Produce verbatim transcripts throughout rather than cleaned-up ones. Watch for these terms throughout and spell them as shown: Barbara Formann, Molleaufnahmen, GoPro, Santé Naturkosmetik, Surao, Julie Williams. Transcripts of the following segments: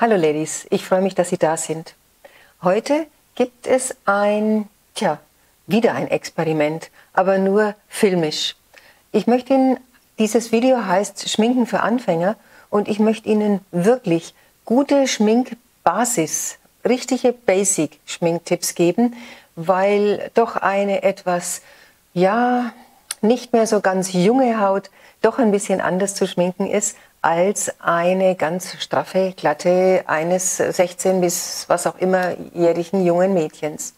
Hallo Ladies, ich freue mich, dass Sie da sind. Heute gibt es ein, tja, wieder ein Experiment, aber nur filmisch. Ich möchte Ihnen, dieses Video heißt Schminken für Anfänger und ich möchte Ihnen wirklich gute Schminkbasis, richtige Basic-Schminktipps geben, weil doch eine etwas, ja, nicht mehr so ganz junge Haut doch ein bisschen anders zu schminken ist, als eine ganz straffe Glatte eines sechzehn bis was auch immer jährigen jungen Mädchens.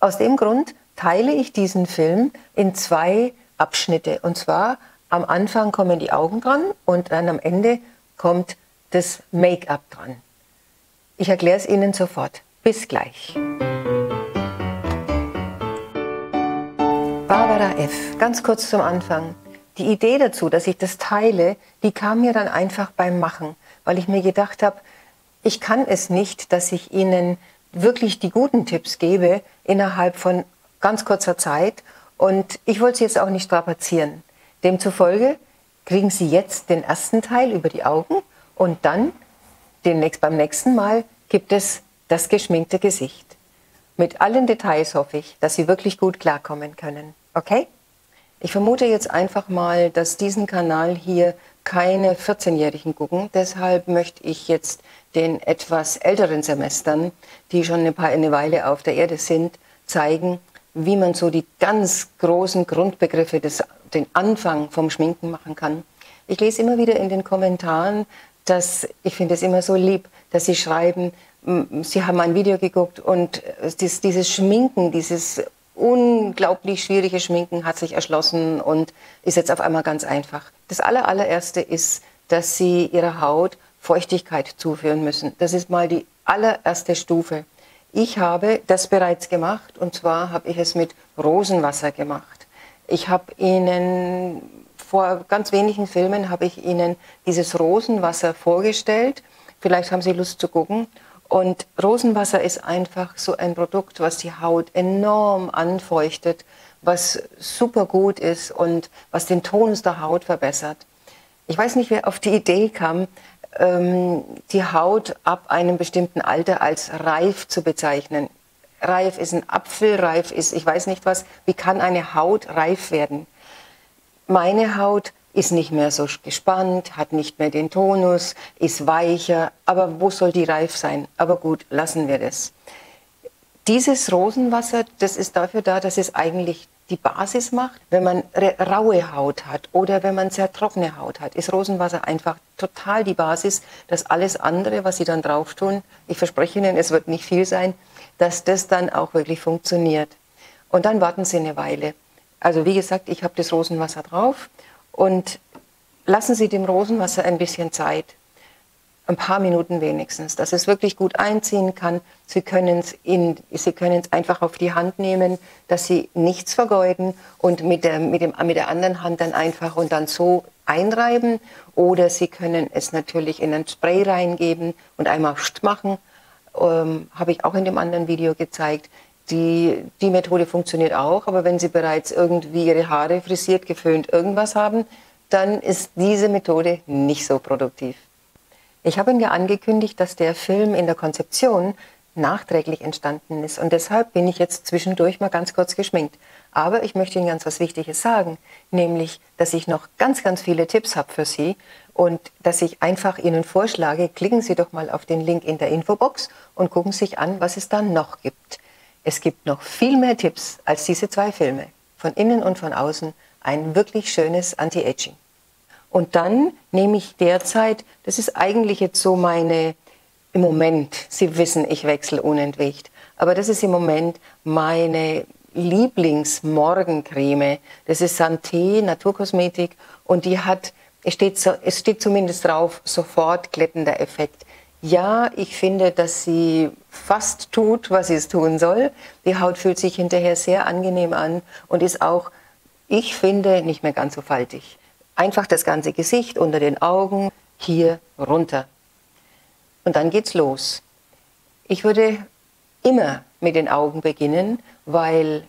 Aus dem Grund teile ich diesen Film in zwei Abschnitte. Und zwar am Anfang kommen die Augen dran und dann am Ende kommt das Make-up dran. Ich erkläre es Ihnen sofort. Bis gleich. Barbara F. Ganz kurz zum Anfang. Die Idee dazu, dass ich das teile, die kam mir dann einfach beim Machen, weil ich mir gedacht habe, ich kann es nicht, dass ich Ihnen wirklich die guten Tipps gebe innerhalb von ganz kurzer Zeit und ich wollte Sie jetzt auch nicht strapazieren. Demzufolge kriegen Sie jetzt den ersten Teil über die Augen und dann demnächst, beim nächsten Mal gibt es das geschminkte Gesicht. Mit allen Details hoffe ich, dass Sie wirklich gut klarkommen können. Okay? Ich vermute jetzt einfach mal, dass diesen Kanal hier keine vierzehnjährigen gucken. Deshalb möchte ich jetzt den etwas älteren Semestern, die schon ein paar eine Weile auf der Erde sind, zeigen, wie man so die ganz großen Grundbegriffe, des, den Anfang vom Schminken machen kann. Ich lese immer wieder in den Kommentaren, dass ich finde es immer so lieb, dass Sie schreiben, Sie haben ein Video geguckt und dieses Schminken, dieses unglaublich schwierige Schminken hat sich erschlossen und ist jetzt auf einmal ganz einfach. Das aller, allererste ist, dass Sie Ihrer Haut Feuchtigkeit zuführen müssen. Das ist mal die allererste Stufe. Ich habe das bereits gemacht und zwar habe ich es mit Rosenwasser gemacht. Ich habe Ihnen, vor ganz wenigen Filmen habe ich Ihnen dieses Rosenwasser vorgestellt. Vielleicht haben Sie Lust zu gucken. Und Rosenwasser ist einfach so ein Produkt, was die Haut enorm anfeuchtet, was super gut ist und was den Tonus der Haut verbessert. Ich weiß nicht, wer auf die Idee kam, die Haut ab einem bestimmten Alter als reif zu bezeichnen. Reif ist ein Apfel, reif ist, ich weiß nicht was. Wie kann eine Haut reif werden? Meine Haut ist nicht mehr so gespannt, hat nicht mehr den Tonus, ist weicher. Aber wo soll die reif sein? Aber gut, lassen wir das. Dieses Rosenwasser, das ist dafür da, dass es eigentlich die Basis macht. Wenn man raue Haut hat oder wenn man sehr trockene Haut hat, ist Rosenwasser einfach total die Basis, dass alles andere, was Sie dann drauf tun, ich verspreche Ihnen, es wird nicht viel sein, dass das dann auch wirklich funktioniert. Und dann warten Sie eine Weile. Also wie gesagt, ich habe das Rosenwasser drauf. Und lassen Sie dem Rosenwasser ein bisschen Zeit, ein paar Minuten wenigstens, dass es wirklich gut einziehen kann. Sie können es in, Sie können es einfach auf die Hand nehmen, dass Sie nichts vergeuden und mit der, mit dem, mit der anderen Hand dann einfach und dann so einreiben. Oder Sie können es natürlich in ein Spray reingeben und einmal machen. Ähm, habe ich auch in dem anderen Video gezeigt. Die, die Methode funktioniert auch, aber wenn Sie bereits irgendwie Ihre Haare frisiert, geföhnt, irgendwas haben, dann ist diese Methode nicht so produktiv. Ich habe Ihnen ja angekündigt, dass der Film in der Konzeption nachträglich entstanden ist und deshalb bin ich jetzt zwischendurch mal ganz kurz geschminkt. Aber ich möchte Ihnen ganz was Wichtiges sagen, nämlich, dass ich noch ganz, ganz viele Tipps habe für Sie und dass ich einfach Ihnen vorschlage, klicken Sie doch mal auf den Link in der Infobox und gucken sich an, was es da noch gibt. Es gibt noch viel mehr Tipps als diese zwei Filme. Von innen und von außen ein wirklich schönes Anti-Aging. Und dann nehme ich derzeit, das ist eigentlich jetzt so meine, im Moment, Sie wissen, ich wechsle unentwegt, aber das ist im Moment meine Lieblingsmorgencreme. Das ist Santé Naturkosmetik und die hat, es steht, so, es steht zumindest drauf, sofort glättender Effekt. Ja, ich finde, dass sie fast tut, was sie es tun soll. Die Haut fühlt sich hinterher sehr angenehm an und ist auch, ich finde, nicht mehr ganz so faltig. Einfach das ganze Gesicht unter den Augen hier runter. Und dann geht's los. Ich würde immer mit den Augen beginnen, weil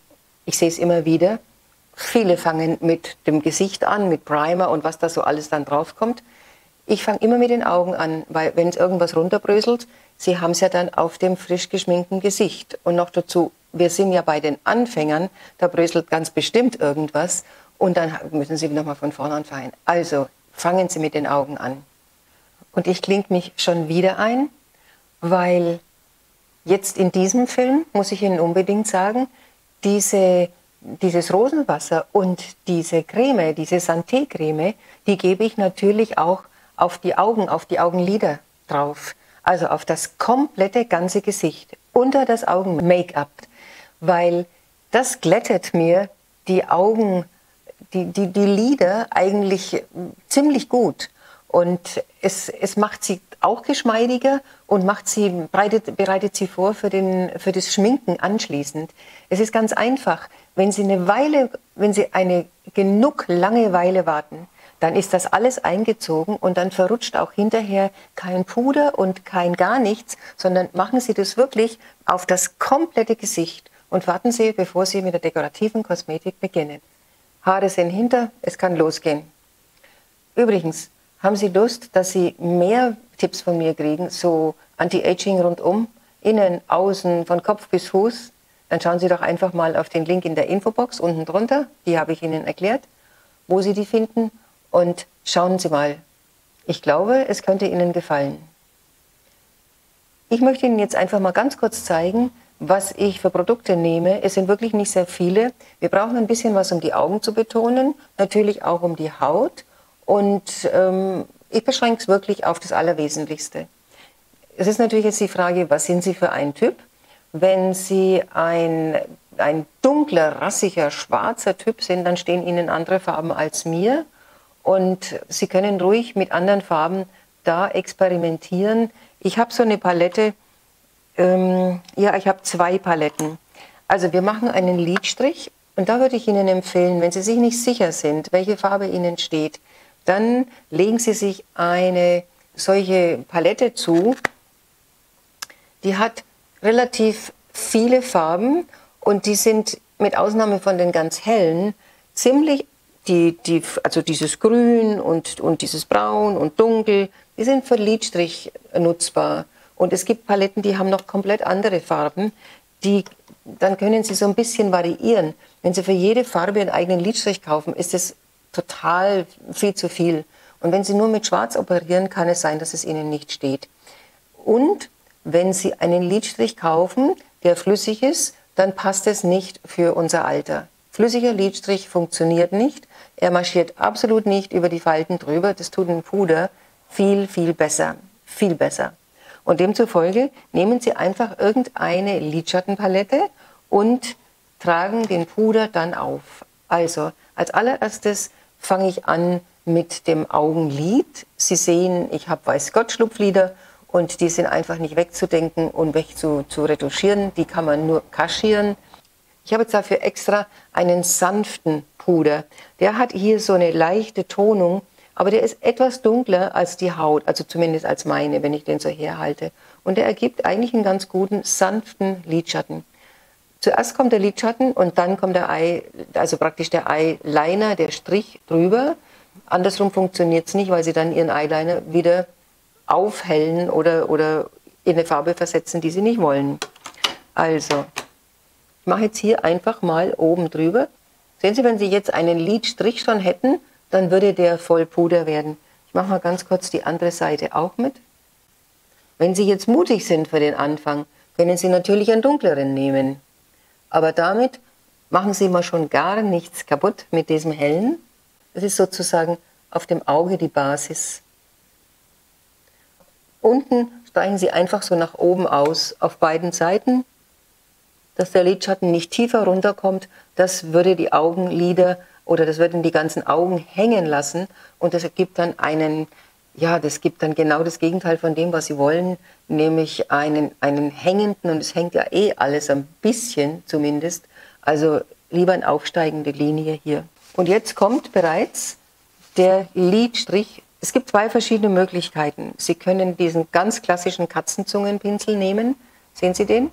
ich sehe es immer wieder. Viele fangen mit dem Gesicht an, mit Primer und was da so alles dann drauf kommt. Ich fange immer mit den Augen an, weil wenn es irgendwas runterbröselt, Sie haben es ja dann auf dem frisch geschminkten Gesicht. Und noch dazu, wir sind ja bei den Anfängern, da bröselt ganz bestimmt irgendwas. Und dann müssen Sie nochmal von vorne anfangen. Also fangen Sie mit den Augen an. Und ich klinge mich schon wieder ein, weil jetzt in diesem Film, muss ich Ihnen unbedingt sagen, diese... Dieses Rosenwasser und diese Creme, diese Santé-Creme, die gebe ich natürlich auch auf die Augen, auf die Augenlider drauf. Also auf das komplette ganze Gesicht, unter das Augen-Make-up. Weil das glättet mir die Augen, die, die, die Lider eigentlich ziemlich gut. Und es, es macht sie auch geschmeidiger und macht sie, bereitet, bereitet sie vor für, den, für das Schminken anschließend. Es ist ganz einfach. Wenn Sie eine Weile, wenn Sie eine genug lange Weile warten, dann ist das alles eingezogen und dann verrutscht auch hinterher kein Puder und kein gar nichts, sondern machen Sie das wirklich auf das komplette Gesicht und warten Sie, bevor Sie mit der dekorativen Kosmetik beginnen. Haare sind hinter, es kann losgehen. Übrigens, haben Sie Lust, dass Sie mehr Tipps von mir kriegen, so Anti-Aging rundum, innen, außen, von Kopf bis Fuß? Dann schauen Sie doch einfach mal auf den Link in der Infobox unten drunter, die habe ich Ihnen erklärt, wo Sie die finden, und schauen Sie mal. Ich glaube, es könnte Ihnen gefallen. Ich möchte Ihnen jetzt einfach mal ganz kurz zeigen, was ich für Produkte nehme. Es sind wirklich nicht sehr viele. Wir brauchen ein bisschen was, um die Augen zu betonen, natürlich auch um die Haut, und ähm, ich beschränke es wirklich auf das Allerwesentlichste. Es ist natürlich jetzt die Frage, was sind Sie für ein Typ? Wenn Sie ein, ein dunkler, rassiger, schwarzer Typ sind, dann stehen Ihnen andere Farben als mir. Und Sie können ruhig mit anderen Farben da experimentieren. Ich habe so eine Palette, ähm, ja, ich habe zwei Paletten. Also wir machen einen Lidstrich und da würde ich Ihnen empfehlen, wenn Sie sich nicht sicher sind, welche Farbe Ihnen steht, dann legen Sie sich eine solche Palette zu, die hat relativ viele Farben und die sind mit Ausnahme von den ganz hellen ziemlich, die, die, also dieses Grün und, und dieses Braun und Dunkel, die sind für Lidstrich nutzbar. Und es gibt Paletten, die haben noch komplett andere Farben, die, dann können Sie so ein bisschen variieren. Wenn Sie für jede Farbe einen eigenen Lidstrich kaufen, ist das total viel zu viel. Und wenn Sie nur mit Schwarz operieren, kann es sein, dass es Ihnen nicht steht. Und wenn Sie einen Lidstrich kaufen, der flüssig ist, dann passt es nicht für unser Alter. Flüssiger Lidstrich funktioniert nicht. Er marschiert absolut nicht über die Falten drüber. Das tut ein Puder viel, viel besser. Viel besser. Und demzufolge nehmen Sie einfach irgendeine Lidschattenpalette und tragen den Puder dann auf. Also, als allererstes fange ich an mit dem Augenlid. Sie sehen, ich habe Weißgott-Schlupflider. Und die sind einfach nicht wegzudenken und weg zu, zu retuschieren. Die kann man nur kaschieren. Ich habe jetzt dafür extra einen sanften Puder. Der hat hier so eine leichte Tonung, aber der ist etwas dunkler als die Haut, also zumindest als meine, wenn ich den so herhalte. Und der ergibt eigentlich einen ganz guten, sanften Lidschatten. Zuerst kommt der Lidschatten und dann kommt der Eye, also praktisch der Eyeliner, der Strich drüber. Andersrum funktioniert es nicht, weil Sie dann Ihren Eyeliner wieder aufhellen oder, oder in eine Farbe versetzen, die Sie nicht wollen. Also, ich mache jetzt hier einfach mal oben drüber. Sehen Sie, wenn Sie jetzt einen Lidstrich schon hätten, dann würde der voll Puder werden. Ich mache mal ganz kurz die andere Seite auch mit. Wenn Sie jetzt mutig sind für den Anfang, können Sie natürlich einen dunkleren nehmen. Aber damit machen Sie mal schon gar nichts kaputt mit diesem hellen. Das ist sozusagen auf dem Auge die Basis. Unten streichen Sie einfach so nach oben aus, auf beiden Seiten, dass der Lidschatten nicht tiefer runterkommt. Das würde die Augenlider oder das würden die ganzen Augen hängen lassen und das ergibt dann einen, ja, das gibt dann genau das Gegenteil von dem, was Sie wollen, nämlich einen, einen hängenden, und es hängt ja eh alles ein bisschen zumindest, also lieber eine aufsteigende Linie hier. Und jetzt kommt bereits der Lidstrich. Es gibt zwei verschiedene Möglichkeiten. Sie können diesen ganz klassischen Katzenzungenpinsel nehmen. Sehen Sie den?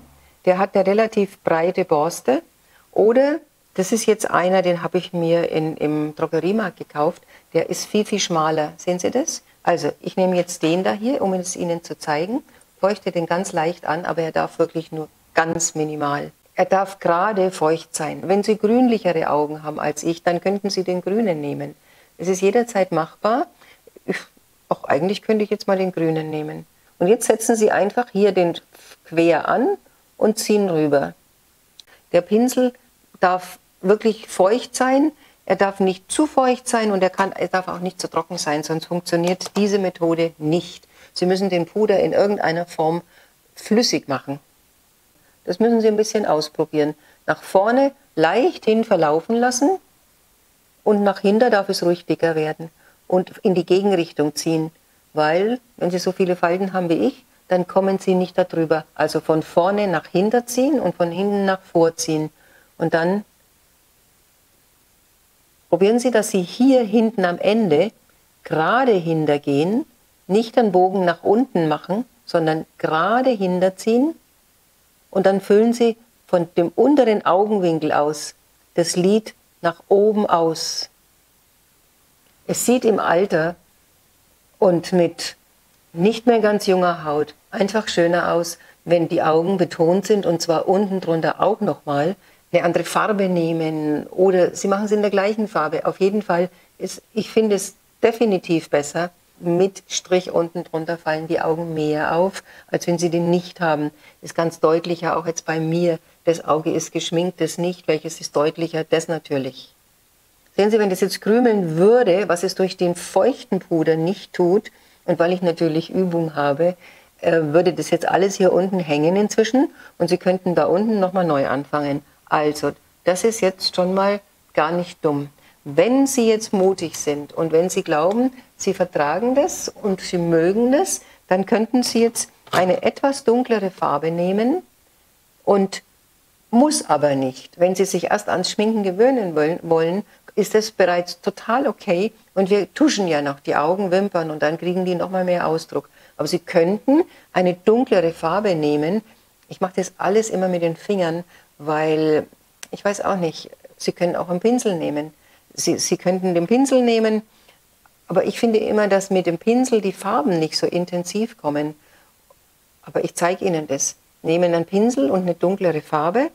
Der hat eine relativ breite Borste. Oder, das ist jetzt einer, den habe ich mir in, im Drogeriemarkt gekauft. Der ist viel, viel schmaler. Sehen Sie das? Also ich nehme jetzt den da hier, um es Ihnen zu zeigen, feuchte den ganz leicht an, aber er darf wirklich nur ganz minimal. Er darf gerade feucht sein. Wenn Sie grünlichere Augen haben als ich, dann könnten Sie den grünen nehmen. Es ist jederzeit machbar. Ich, auch eigentlich könnte ich jetzt mal den grünen nehmen. Und jetzt setzen Sie einfach hier den quer an und ziehen rüber. Der Pinsel darf wirklich feucht sein. Er darf nicht zu feucht sein und er, kann, er darf auch nicht zu trocken sein, sonst funktioniert diese Methode nicht. Sie müssen den Puder in irgendeiner Form flüssig machen. Das müssen Sie ein bisschen ausprobieren. Nach vorne leicht hin verlaufen lassen und nach hinten darf es ruhig dicker werden und in die Gegenrichtung ziehen. Weil, wenn Sie so viele Falten haben wie ich, dann kommen Sie nicht darüber. Also von vorne nach hinten ziehen und von hinten nach vorziehen. Und dann probieren Sie, dass Sie hier hinten am Ende gerade hintergehen, nicht den Bogen nach unten machen, sondern gerade hinterziehen. Und dann füllen Sie von dem unteren Augenwinkel aus das Lid nach oben aus. Es sieht im Alter und mit nicht mehr ganz junger Haut einfach schöner aus, wenn die Augen betont sind und zwar unten drunter auch nochmal eine andere Farbe nehmen oder Sie machen es in der gleichen Farbe. Auf jeden Fall, ist, ich finde es definitiv besser, mit Strich unten drunter fallen die Augen mehr auf, als wenn Sie den nicht haben. Ist ganz deutlicher, auch jetzt bei mir, das Auge ist geschminkt, das nicht, welches ist deutlicher, das natürlich. Sehen Sie, wenn das jetzt krümeln würde, was es durch den feuchten Puder nicht tut, und weil ich natürlich Übung habe, würde das jetzt alles hier unten hängen inzwischen und Sie könnten da unten nochmal neu anfangen. Also, das ist jetzt schon mal gar nicht dumm. Wenn Sie jetzt mutig sind und wenn Sie glauben, Sie vertragen das und Sie mögen das, dann könnten Sie jetzt eine etwas dunklere Farbe nehmen und muss aber nicht. Wenn Sie sich erst ans Schminken gewöhnen wollen, ist das bereits total okay. Und wir tuschen ja noch die Augen, Wimpern und dann kriegen die nochmal mehr Ausdruck. Aber Sie könnten eine dunklere Farbe nehmen. Ich mache das alles immer mit den Fingern, weil, ich weiß auch nicht, Sie können auch einen Pinsel nehmen. Sie, Sie könnten den Pinsel nehmen, aber ich finde immer, dass mit dem Pinsel die Farben nicht so intensiv kommen. Aber ich zeige Ihnen das. Nehmen einen Pinsel und eine dunklere Farbe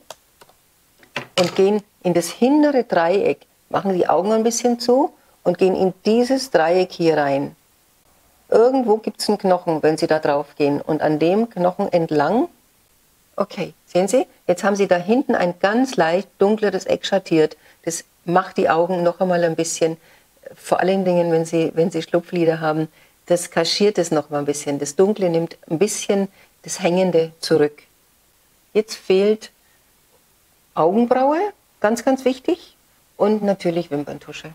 und gehen in das hintere Dreieck. Machen die Augen ein bisschen zu und gehen in dieses Dreieck hier rein. Irgendwo gibt es einen Knochen, wenn Sie da drauf gehen. Und an dem Knochen entlang, okay, sehen Sie, jetzt haben Sie da hinten ein ganz leicht dunkleres Eck schattiert. Das macht die Augen noch einmal ein bisschen, vor allen Dingen, wenn Sie, wenn Sie Schlupflider haben, das kaschiert es noch mal ein bisschen. Das Dunkle nimmt ein bisschen das Hängende zurück. Jetzt fehlt Augenbraue, ganz, ganz wichtig, und natürlich Wimperntusche.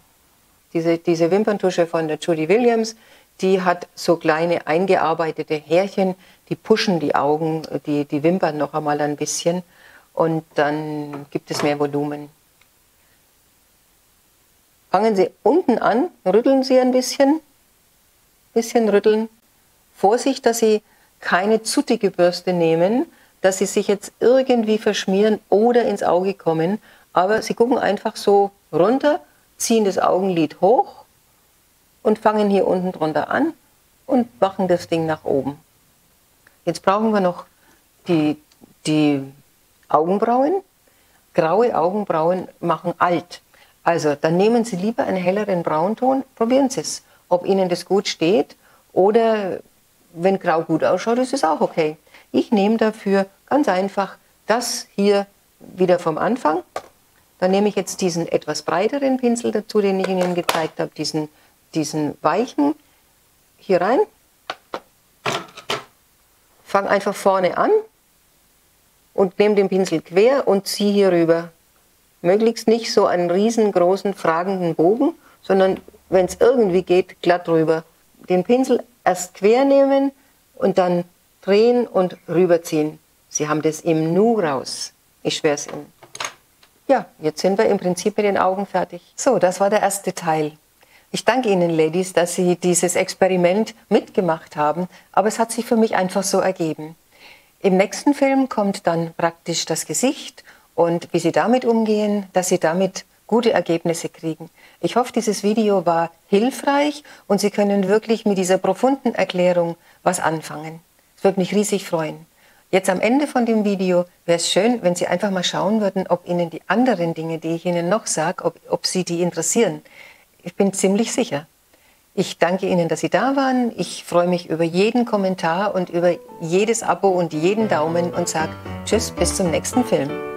Diese, diese Wimperntusche von der Julie Williams, die hat so kleine eingearbeitete Härchen, die pushen die Augen, die, die Wimpern noch einmal ein bisschen und dann gibt es mehr Volumen. Fangen Sie unten an, rütteln Sie ein bisschen, bisschen rütteln. Vorsicht, dass Sie keine zu dicke Bürste nehmen, dass Sie sich jetzt irgendwie verschmieren oder ins Auge kommen. Aber Sie gucken einfach so runter, ziehen das Augenlid hoch und fangen hier unten drunter an und machen das Ding nach oben. Jetzt brauchen wir noch die, die Augenbrauen. Graue Augenbrauen machen alt. Also, dann nehmen Sie lieber einen helleren Braunton, probieren Sie es, ob Ihnen das gut steht oder wenn grau gut ausschaut, ist es auch okay. Ich nehme dafür ganz einfach das hier wieder vom Anfang. Dann nehme ich jetzt diesen etwas breiteren Pinsel dazu, den ich Ihnen gezeigt habe, diesen, diesen weichen, hier rein. Fange einfach vorne an und nehme den Pinsel quer und ziehe hier rüber. Möglichst nicht so einen riesengroßen, fragenden Bogen, sondern, wenn es irgendwie geht, glatt rüber. Den Pinsel erst quer nehmen und dann drehen und rüberziehen. Sie haben das im Nu raus. Ich schwöre es Ihnen. Ja, jetzt sind wir im Prinzip mit den Augen fertig. So, das war der erste Teil. Ich danke Ihnen, Ladies, dass Sie dieses Experiment mitgemacht haben, aber es hat sich für mich einfach so ergeben. Im nächsten Film kommt dann praktisch das Gesicht und wie Sie damit umgehen, dass Sie damit gute Ergebnisse kriegen. Ich hoffe, dieses Video war hilfreich und Sie können wirklich mit dieser profunden Erklärung was anfangen. Es würde mich riesig freuen. Jetzt am Ende von dem Video wäre es schön, wenn Sie einfach mal schauen würden, ob Ihnen die anderen Dinge, die ich Ihnen noch sage, ob, ob Sie die interessieren. Ich bin ziemlich sicher. Ich danke Ihnen, dass Sie da waren. Ich freue mich über jeden Kommentar und über jedes Abo und jeden Daumen und sage Tschüss, bis zum nächsten Film.